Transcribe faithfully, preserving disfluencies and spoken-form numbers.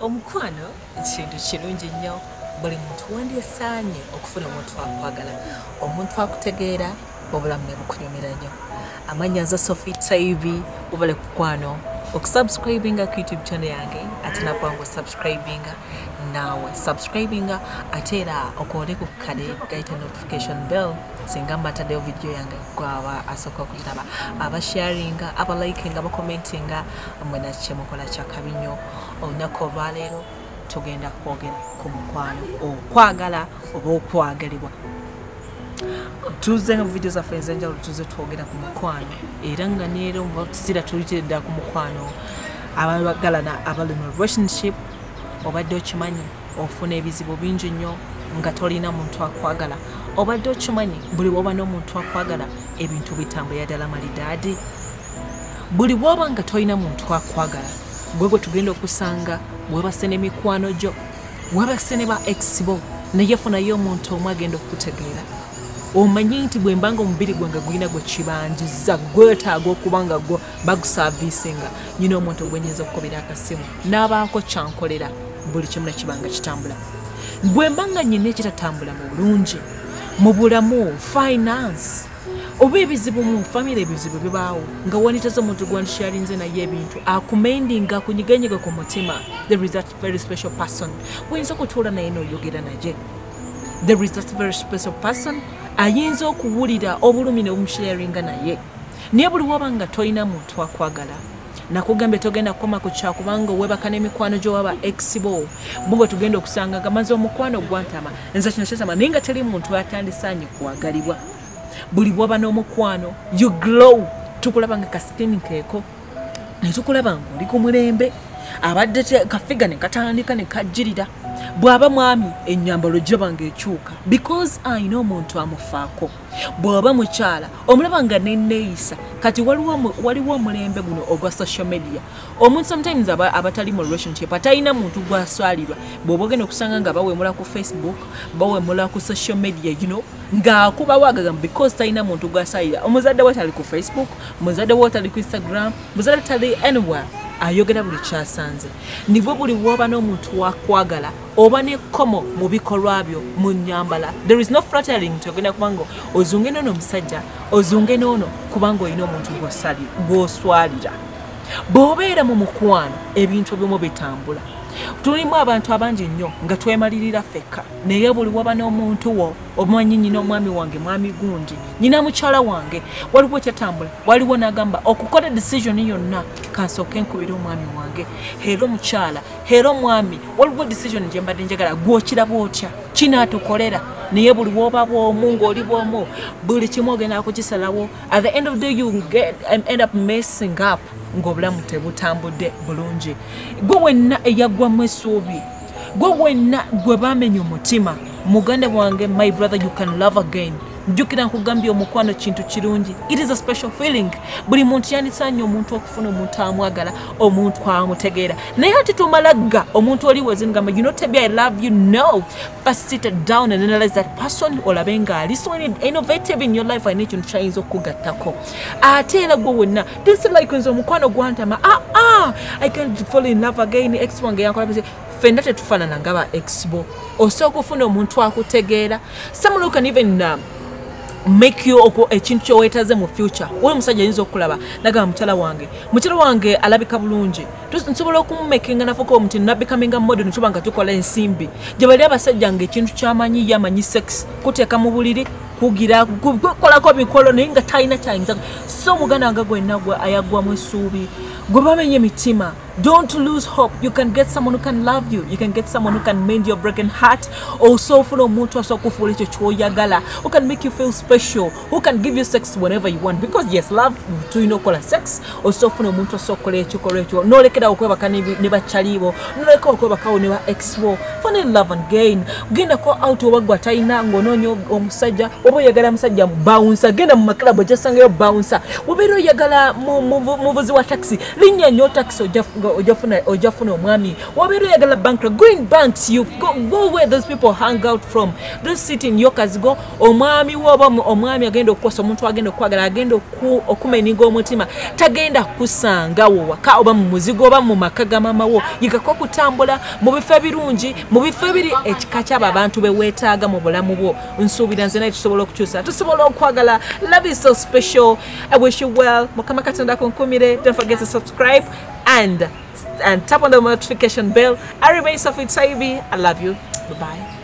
omukwano ekintu kirungi nnyo. Buli muntu wandisaanye okufuna omuntu akwagala, omuntu akutegeera, obulamu ne bukunyumira nnyo. Amannya za Sophie Taibi, obale kukwano okusubscribinga ku YouTube channel yange ate nakwangu subscribinga nawe subscribinga ate era okole ku kale gaita notification bell singamba tade video yange kwawa asoka kutaba aba sharinga aba likinga aba commentinga mwana chemukola chakabinyo onako valero tugenda kwogera ku mukwano okwagala oba okwagalibwa. Tuze nga video za friends enjalo tuze twogera ku mukwano era nga neero mu batusira tulitedda ku mukwano abagalana abali mu relationship obadde okimanyi ofuna ebizibu bingi nnyo nga tolina muntu akwagala, obadde okimanyi buli woba n'omuntu akwagala ebintu bitambulira ddala malidaadi, buli woba nga tolina muntu akwagala gwe gwe tugenda okusanga webase n'emikwano gyo webase ne ba ex bo naye funayo omuntu omu agenda okukutegeera. Omanyi nti bwe mbango omubiri gwange gulina gwe kibanjiza gwetaaga okubanga gwo bagusavisinga, nyina omuntu ogwenyinza okukobera akasimu n'abaako kyankolera buli kimu ne kibanga kitambula. Bwe mbanga nyina ekitatambula mu bulungi mu bulamu, finance oba ebizibu mu famire, ebizibu bibaawo nga wanitaza omuntu gwandishalinze naye ebintu akumendinga kunyigenyiga ku mutima. There is that very special person wenza okutuula naye n'oyogera naye. There is that very special person ayinza okuwulira obulumi n'omusharinga naye. Naye buli woba nga tolina muntu akwagala, nakugamba togenda kukoma ku kyakubanga webaka n'emikwano gy'oba ex-bo bwe tugenda okusanga ng'amaze omukwano gwantama nze kino kyetama naye nga teri muntu atandisaanye kwagalibwa. Buli woba n'omukwano you glow, tukulaba nga kasikini keeko naye tukulaba ng'oli ku mulembe abadde kafiga ne katandika ne kajjirira. Bwaba mwami ennyambalo gy'obanga ekyuka because ayina omuntu amufaako. Bwaba mukyala omulaba nga nenneeyisa. Kati waliwo omulembe guno ogwa social media, omuntu sometimes aba abatali mu relationship atalina muntu gwaswalirwa bw'oba ogenda okusanga nga bawemula ku Facebook, bawemula ku social media, you know, ng'akuba waagagamba because talina muntu gwaswalirwa. Omuzadde we tali ku Facebook, omuzadde we tali ku Instagram, omuzadde tali anywhere, ayogera buli kyasanze. Nibwo buli woba n'omuntu wakwagala oba n'ekkomo mu bikolwa byo mu nnyambala. There is no flattering togenda kubanga ozunge n'ono omusajja, ozunge n'ono kubanga olina omuntu gw'oswalira. Bw'obeera mu mukwano ebintu ebimu bitambula. Tulimu abantu abangi nnyo nga twemalirira ffekka naye buli woba n'omuntu wo omanyi nnyina omwami wange mwami gundi, nnyina mukyala wange, waliwo kyatambula waliwo n'agamba okukola decision yonna kansooke nkubira omwami wange hero mukyala hero mwami, waliwo decision gye mbadde njagala gwokiraba otya kinaatukolera. Naye buli woba bw'omu ng'oli bw'omu buli kimu ogenda kukisalawo at the end of the day you get and end up messing up ng'obulamu tebutambudde bulungi. Gwe wenna eyaggwamu essuubi, gwe wenna gwe baamenya omutima, muganda wange my brother you can love again. Jjukira nkugambye omukwano kintu kirungi, it is a special feeling. Buli muntu yandisaanye omuntu okufuna omuntu amwagala, omuntu amutegeera. Naye ati tumalagga omuntu oli wezingamba you know Taibi I love you, no. First sit down and analyze that person, olabe nga ali so innovative in your life I need to try to kugattako. Ate era gwe wenna this is like nze omukwano gwantama ah ah I can fall in love again ex wange yankola bese fenda tetufaanana ngaba ex-bo. Osooka okufuna omuntu akutegeera. Some look and even uh, make you oko ekintu kyowetaze mu future. Wali musajja yinza okulaba naga mukyala wange, mukyala wange alabika bulungi nsobola okumumekinga nafuka omuti nabikaminga model ntuba nga tukola ensimbi gye bali abasajja nga ekintu kyamanyi yamanyi sex kuteeka mu buliri kugira kukolako bikolo naye nga talina kyayinza. So muganda nga gwenna gwe ayaggwamu essuubi, gwe bamenye mitima. Don't lose hope. You can get someone who can love you. You can get someone who can mend your broken heart. Also, follow mutu asokufuli chochoyagala. Who can make you feel special. Who can give you sex whenever you want. Because yes, love to you know kola sex. Also, follow mutu asokole chokolecho. No lekeda ukweba kani neba chaliwo. No lekeda ukweba kao neba ex-wo. Funny love and gain. Genda ko out wagwa taina ngononyo omusaja. Wabo yagala musaja bouncer. Genda mumakala bojasangayo bouncer. Wabero yagala muvuzi wa taxi. Linya nyo taxi ojafunga. over Ojafuna Ojafuna Mwami. Wabiruyagala bankra. Go in banks. You go, go where those people hang out from. Don't sit in yokas go. Omwami waba omwami agenda okukosa omuntu agenda okwagala agenda okumeninga omutima. Tagenda kusanga wo waka oba mu muzigo oba mu makaga mama wo. Yikako kutambula mu bifo ebirungi mu bifo ebiri ekika ky'abantu be weetaaga mu bulamu bwo. Nsuubira nze naye tusobola okukyusa. Tusobola okwagala. Love is so special. I wish you well. Mukama Katonda akunkumire. Don't forget to subscribe and and tap on the notification bell. I remain Sophie Taibi. I love you. Bye bye.